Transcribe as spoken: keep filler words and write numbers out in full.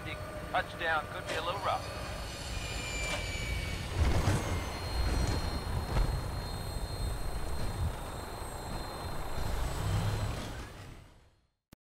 landing. Touchdown could be a little rough.